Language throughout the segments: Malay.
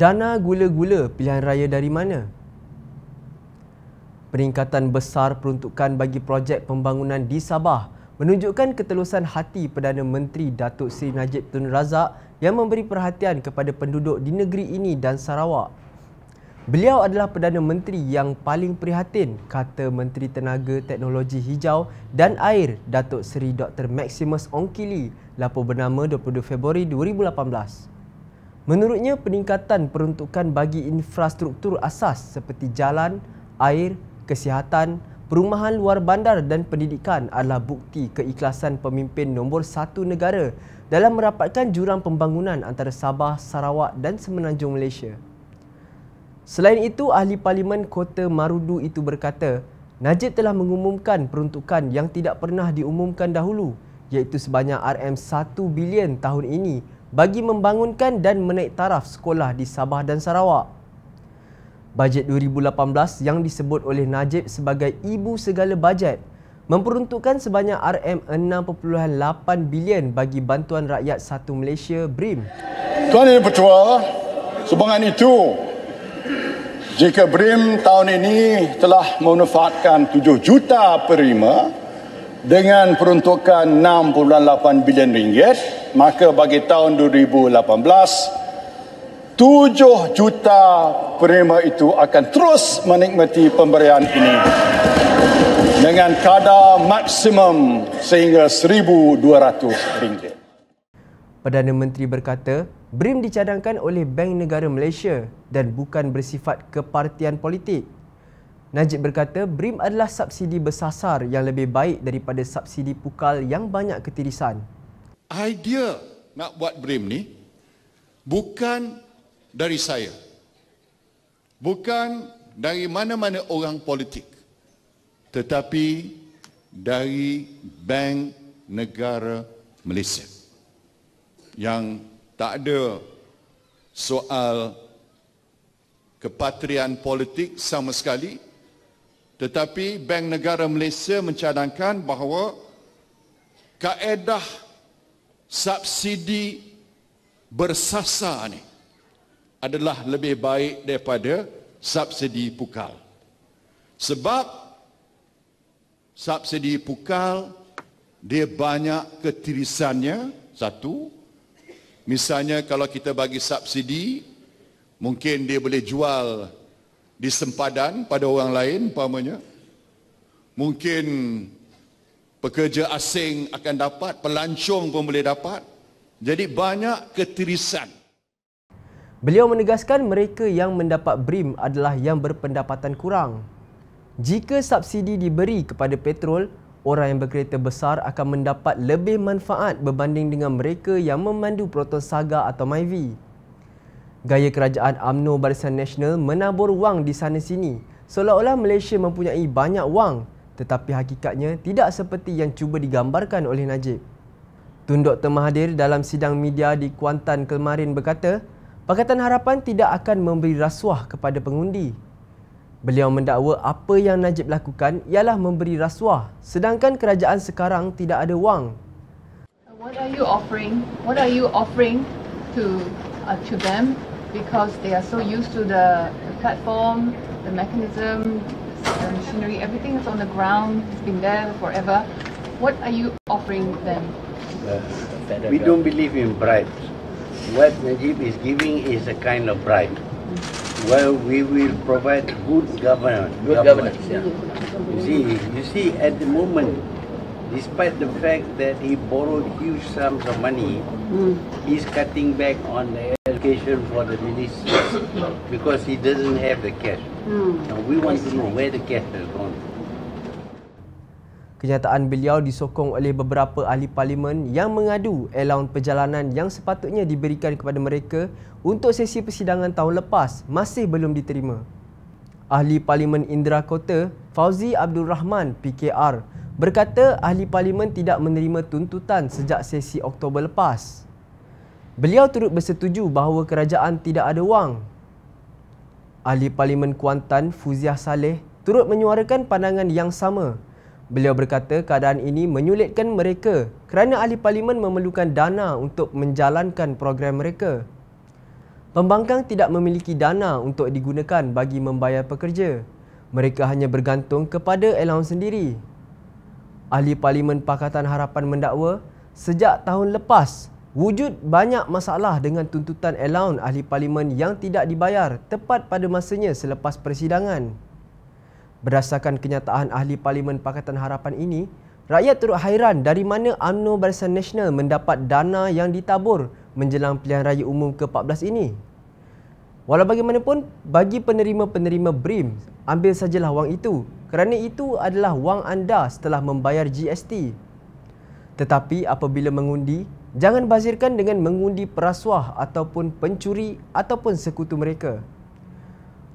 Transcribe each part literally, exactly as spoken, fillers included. Dana gula-gula pilihan raya dari mana? Peningkatan besar peruntukan bagi projek pembangunan di Sabah menunjukkan ketelusan hati Perdana Menteri Datuk Seri Najib Tun Razak yang memberi perhatian kepada penduduk di negeri ini dan Sarawak. Beliau adalah Perdana Menteri yang paling prihatin, kata Menteri Tenaga Teknologi Hijau dan Air Datuk Seri Doktor Maximus Ongkili, lapor bernama dua puluh dua Februari dua ribu lapan belas. Menurutnya, peningkatan peruntukan bagi infrastruktur asas seperti jalan, air, kesihatan, perumahan luar bandar dan pendidikan adalah bukti keikhlasan pemimpin nombor satu negara dalam merapatkan jurang pembangunan antara Sabah, Sarawak dan Semenanjung Malaysia. Selain itu, Ahli Parlimen Kota Marudu itu berkata, Najib telah mengumumkan peruntukan yang tidak pernah diumumkan dahulu, iaitu sebanyak R M satu bilion tahun ini bagi membangunkan dan menaik taraf sekolah di Sabah dan Sarawak. Bajet dua ribu lapan belas yang disebut oleh Najib sebagai ibu segala bajet memperuntukkan sebanyak R M enam perpuluhan lapan bilion bagi Bantuan Rakyat Satu Malaysia BRIM. Tuan Yang Pertua, sumbangan itu jika BRIM tahun ini telah memanfaatkan tujuh juta perima dengan peruntukan enam perpuluhan lapan bilion ringgit, maka bagi tahun dua ribu lapan belas, tujuh juta perima itu akan terus menikmati pemberian ini dengan kadar maksimum sehingga seribu dua ratus ringgit. Perdana Menteri berkata, BRIM dicadangkan oleh Bank Negara Malaysia dan bukan bersifat kepartian politik. Najib berkata BRIM adalah subsidi bersasar yang lebih baik daripada subsidi pukal yang banyak ketirisan. Idea nak buat BRIM ni bukan dari saya. Bukan dari mana-mana orang politik. Tetapi dari Bank Negara Malaysia. Yang tak ada soal kepatrian politik sama sekali. Tetapi Bank Negara Malaysia mencadangkan bahawa kaedah subsidi bersasar ini adalah lebih baik daripada subsidi pukal. Sebab subsidi pukal dia banyak ketirisannya, satu. Misalnya kalau kita bagi subsidi, mungkin dia boleh jual di sempadan pada orang lain, umpamanya. Mungkin pekerja asing akan dapat, pelancong pun boleh dapat. Jadi banyak ketirisan. Beliau menegaskan mereka yang mendapat BRIM adalah yang berpendapatan kurang. Jika subsidi diberi kepada petrol, orang yang berkereta besar akan mendapat lebih manfaat berbanding dengan mereka yang memandu Proton Saga atau Myvi. Gaya kerajaan U M N O Barisan Nasional menabur wang di sana-sini, seolah-olah Malaysia mempunyai banyak wang, tetapi hakikatnya tidak seperti yang cuba digambarkan oleh Najib. Tun Dr Mahathir dalam sidang media di Kuantan kemarin berkata, Pakatan Harapan tidak akan memberi rasuah kepada pengundi. Beliau mendakwa apa yang Najib lakukan ialah memberi rasuah, sedangkan kerajaan sekarang tidak ada wang. What are you offering? What are you offering to uh, to them? Because they are so used to the, the platform, the mechanism, the machinery, everything is on the ground, it's been there forever. What are you offering them? Uh, we don't believe in bribes. What Najib is giving is a kind of bribe. Mm-hmm. Well, we will provide good governance. Good governance, governance yeah. You see, you see, at the moment, despite the fact that he borrowed huge sums of money, mm. he's cutting back on the education for the ministers because he doesn't have the cash. Mm. Now we want to know where the cash has gone. Kenyataan beliau disokong oleh beberapa ahli parlimen yang mengadu allowans perjalanan yang sepatutnya diberikan kepada mereka untuk sesi persidangan tahun lepas masih belum diterima. Ahli Parlimen Indera Kota Fauzi Abdul Rahman P K R berkata ahli parlimen tidak menerima tuntutan sejak sesi Oktober lepas. Beliau turut bersetuju bahawa kerajaan tidak ada wang. Ahli Parlimen Kuantan Fuziah Saleh turut menyuarakan pandangan yang sama. Beliau berkata keadaan ini menyulitkan mereka kerana ahli parlimen memerlukan dana untuk menjalankan program mereka. Pembangkang tidak memiliki dana untuk digunakan bagi membayar pekerja. Mereka hanya bergantung kepada allowance sendiri. Ahli Parlimen Pakatan Harapan mendakwa, sejak tahun lepas, wujud banyak masalah dengan tuntutan allowance ahli parlimen yang tidak dibayar tepat pada masanya selepas persidangan. Berdasarkan kenyataan ahli parlimen Pakatan Harapan ini, rakyat turut hairan dari mana U M N O Barisan Nasional mendapat dana yang ditabur menjelang pilihan raya umum ke empat belas ini. Walau bagaimanapun, bagi penerima-penerima BRIM, ambil sajalah wang itu kerana itu adalah wang anda setelah membayar G S T. Tetapi apabila mengundi, jangan bazirkan dengan mengundi perasuah ataupun pencuri ataupun sekutu mereka.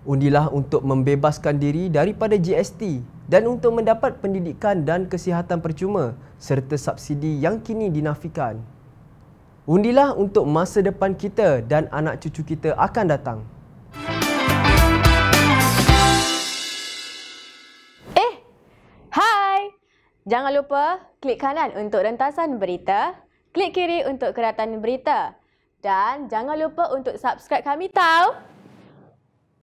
Undilah untuk membebaskan diri daripada G S T dan untuk mendapat pendidikan dan kesihatan percuma serta subsidi yang kini dinafikan. Undilah untuk masa depan kita dan anak cucu kita akan datang. Eh, hai! Jangan lupa klik kanan untuk rentasan berita, klik kiri untuk keratan berita dan jangan lupa untuk subscribe kami tau.